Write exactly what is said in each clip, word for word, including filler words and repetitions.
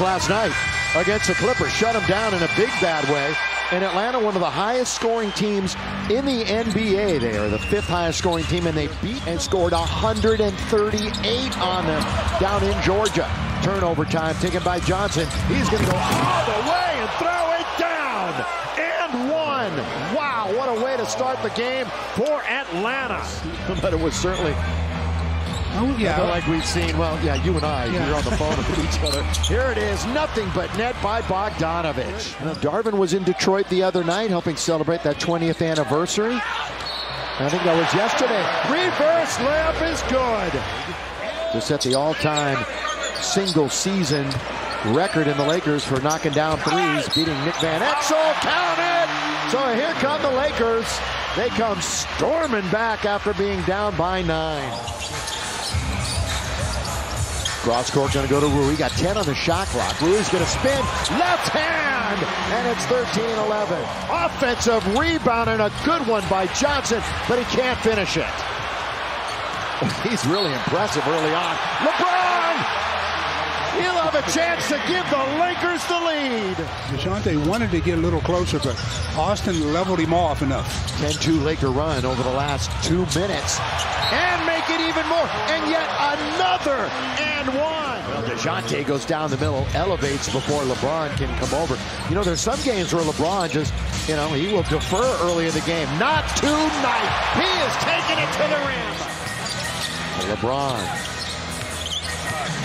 Last night against the Clippers, shut them down in a big bad way. And Atlanta, one of the highest scoring teams in the N B A. They are the fifth highest scoring team, and they beat and scored one hundred thirty-eight on them down in Georgia. Turnover time taken by Johnson. He's going to go all the way and throw it down. And one. Wow, what a way to start the game for Atlanta. But it was certainly... Oh, yeah, but like we've seen, well, yeah, you and I, yeah. We're on the phone with each other. Here it is, nothing but net by Bogdanović. Now, Darvin was in Detroit the other night helping celebrate that twentieth anniversary. I think that was yesterday. Reverse layup is good. To set the all-time single-season record in the Lakers for knocking down threes, beating Nick Van Exel. Count it! So here come the Lakers. They come storming back after being down by nine. Cross-court going to go to Rui. He got ten on the shot clock. Rui's going to spin. Left hand! And it's thirteen eleven. Offensive rebound and a good one by Johnson, but he can't finish it. He's really impressive early on. LeBron! He'll have a chance to give the Lakers the lead. DeJounte wanted to get a little closer, but Austin leveled him off enough. ten two Laker run over the last two minutes. And make it even more. And yet another and one. Well, DeJounte goes down the middle, elevates before LeBron can come over. You know, there's some games where LeBron just, you know, he will defer early in the game. Not tonight. He is taking it to the rim. LeBron.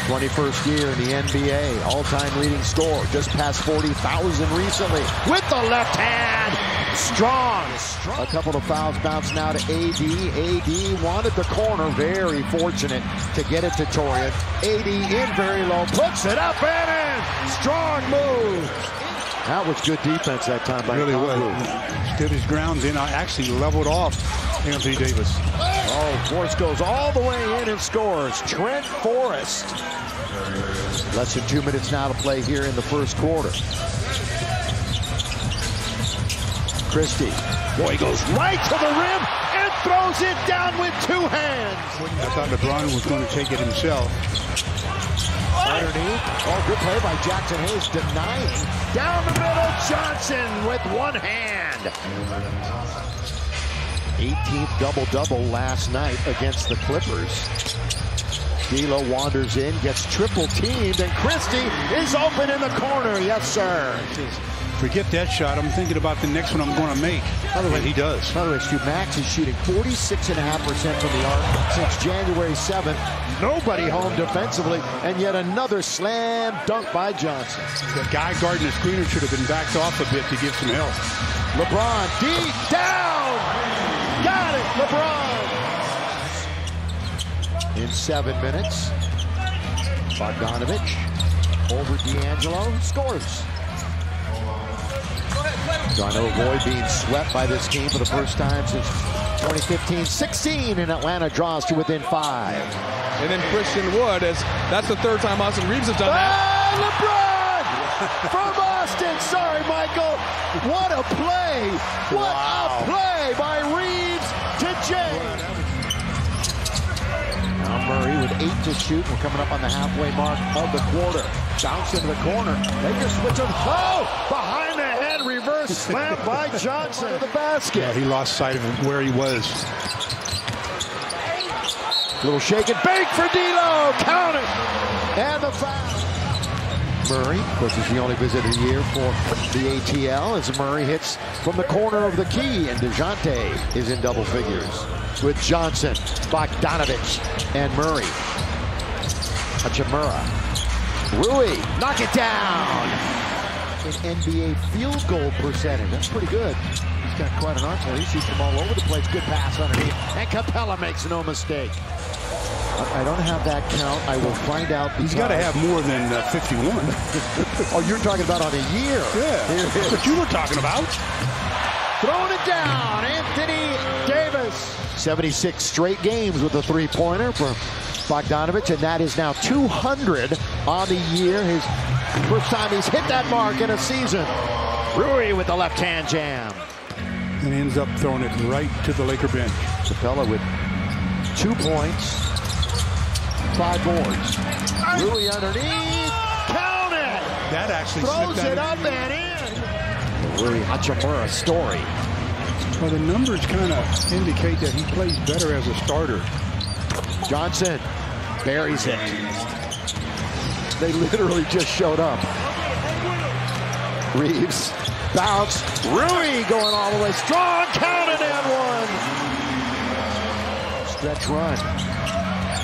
twenty-first year in the N B A, all-time leading scorer, just past forty thousand recently, with the left hand, strong. strong. A couple of fouls bounce now to A D. A D wanted the corner, very fortunate to get it to Torian. A D in very low, puts it up and in, strong move. That was good defense that time by Really was. Stood his ground in, actually leveled off Anthony Davis. Oh, Forrest goes all the way in and scores. Trent Forrest. Less than two minutes now to play here in the first quarter. Christie. Boy, he goes right to the rim and throws it down with two hands. I thought LeBron was going to take it himself. Underneath. Oh, good play by Jaxson Hayes, denying. Down the middle, Johnson with one hand. eighteenth double-double last night against the Clippers. D'Lo wanders in, gets triple-teamed, and Christie is open in the corner. Yes, sir. Forget that shot. I'm thinking about the next one I'm going to make. By the way, and he does. By the way, Stu Max is shooting forty-six point five percent from the arc since January seventh. Nobody home defensively, and yet another slam dunk by Johnson. The guy guarding the screener should have been backed off a bit to give some help. LeBron, deep down! Got it, LeBron! In seven minutes, Bogdanović over D'Angelo, scores. Trying to avoid being swept by this team for the first time since twenty fifteen sixteen, and Atlanta draws to within five. And then Christian Wood, as that's the third time Austin Reaves has done that. Oh, LeBron! From Austin, sorry, Michael. What a play! What wow. a play by Reaves to James. Now Murray with eight to shoot. We're coming up on the halfway mark of the quarter. Bounce into the corner. Lakers switch on. Oh, behind the head, reverse slam by Johnson to the basket. Yeah, he lost sight of where he was. Little shake and bake for D'Lo. Count it, and the foul. Murray, of course, is the only visitor here for the A T L as Murray hits from the corner of the key, and DeJounte is in double figures with Johnson, Bogdanović, and Murray. Hachimura, Rui, knock it down. An N B A field goal percentage, that's pretty good. He's got quite an arsenal. He shoots them all over the place. Good pass underneath, and Capella makes no mistake. I don't have that count. I will find out. He's got to have more than uh, fifty-one. Oh, you're talking about on a year. Yeah, that's what you were talking about. Throwing it down, Anthony Davis. seventy-six straight games with a three-pointer for Bogdanović, and that is now two hundred on the year. His first time he's hit that mark in a season. Rui with the left-hand jam. And ends up throwing it right to the Laker bench. Capella with two points. Five boards. Rui underneath. Count it! That actually throws it up and in. Rui Hachimura story. Well, the numbers kind of indicate that he plays better as a starter. Johnson buries it. They literally just showed up. Reaves, bounce, Rui going all the way. Strong count and and one. Stretch run.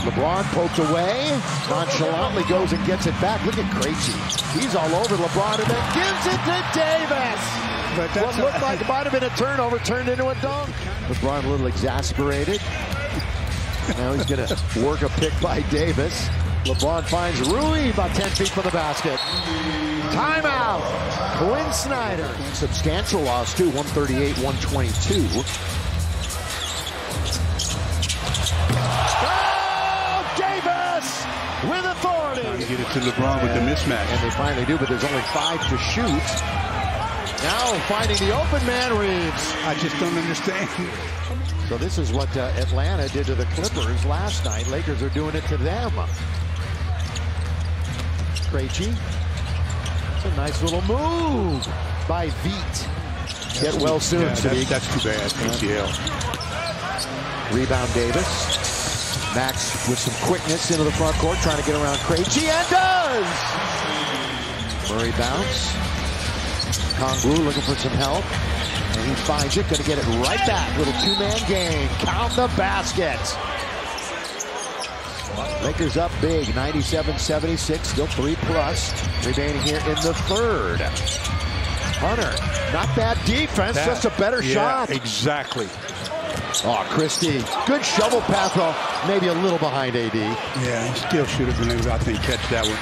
LeBron poked away. Nonchalantly goes and gets it back. Look at Krejci. He's all over LeBron and then gives it to Davis. But what looked like it might have been a turnover turned into a dunk. LeBron a little exasperated. Now he's going to work a pick by Davis. LeBron finds Rui about ten feet from the basket. Timeout. Quinn Snyder. Substantial loss too. one thirty-eight one twenty-two. Oh, Davis with authority. Trying to get it to LeBron and, with the mismatch. And they finally do, but there's only five to shoot. Now finding the open man, Reaves. I just don't understand. So this is what uh, Atlanta did to the Clippers last night. Lakers are doing it to them. Krejci. It's a nice little move by Veet. Get well soon, yeah, Sadiq. That's, that's too bad. P T L. Rebound Davis. Max with some quickness into the front court, trying to get around Krejci, and does. Murray bounce. Kongwu looking for some help, and he finds it, gonna get it right back. Little two-man game, count the basket. Lakers up big, ninety-seven seventy-six, still three plus, remaining here in the third. Hunter, not bad defense, that, just a better yeah, shot. Exactly. Oh, Christie, good shovel pass, though, maybe a little behind A D. Yeah, he still should have been able to, I think, catch that one.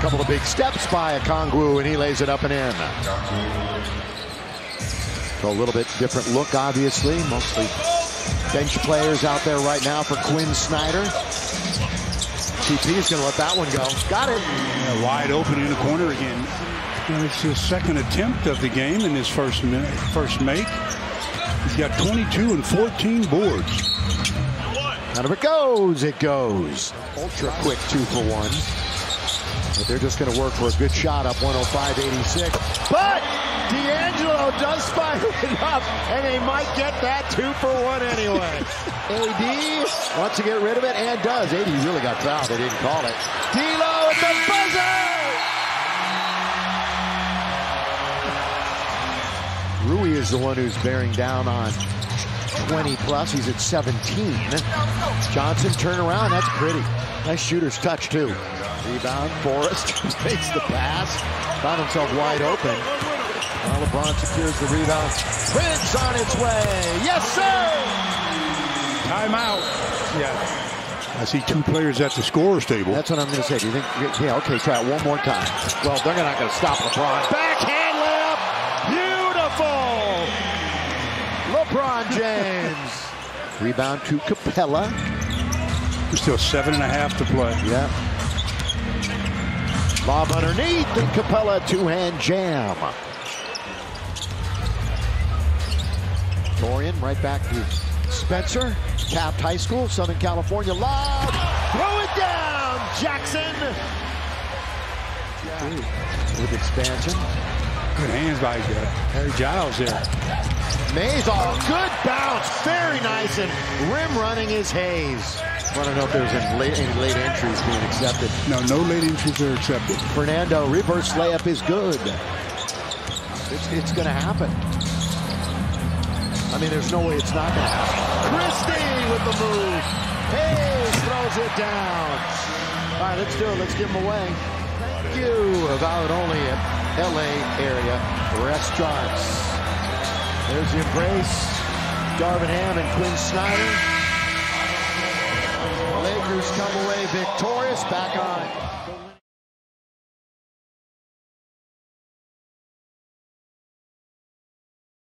Couple of big steps by Kongwu, and he lays it up and in. So a little bit different look, obviously. Mostly bench players out there right now for Quinn Snyder. T P is going to let that one go. Got it. Yeah, wide open in the corner again. And it's his second attempt of the game in his first first make. He's got twenty-two and fourteen boards. Out of it goes. It goes. Ultra quick two for one. But they're just going to work for a good shot up one oh five eighty-six. But D'Angelo does fire it up, and they might get that two for one anyway. A D wants to get rid of it and does. A D really got fouled. They didn't call it. D'Lo at the buzzer! Rui is the one who's bearing down on twenty plus. He's at seventeen. Johnson turn around. That's pretty. Nice shooter's touch, too. Rebound, Forrest makes the pass. Found himself wide open. Now LeBron secures the rebound. Prince on its way. Yes, sir! Timeout. Yeah. I see two players at the scorer's table. That's what I'm going to say. Do you think? Yeah, okay, try it one more time. Well, they're not going to stop LeBron. Backhand layup. Beautiful. LeBron James. Rebound to Capella. There's still seven and a half to play. Yeah. Lob underneath, and Capella two-hand jam. Dorian right back to Spencer. Taft High School, Southern California. Lob, throw it down, Jackson. Yeah. With expansion. Good hands by uh, Harry Giles there. Mays all good bounce, very nice, and rim running is Hayes. I want to know if there's any late, any late entries being accepted. No, no late entries are accepted. Fernando, reverse layup is good. It's, it's going to happen. I mean, there's no way it's not going to happen. Christie with the move. Hayes throws it down. All right, let's do it. Let's give him away. Thank you. Avowed only at L A area restaurants. There's the embrace. Darvin Ham and Quinn Snyder. Lakers come away victorious, back on.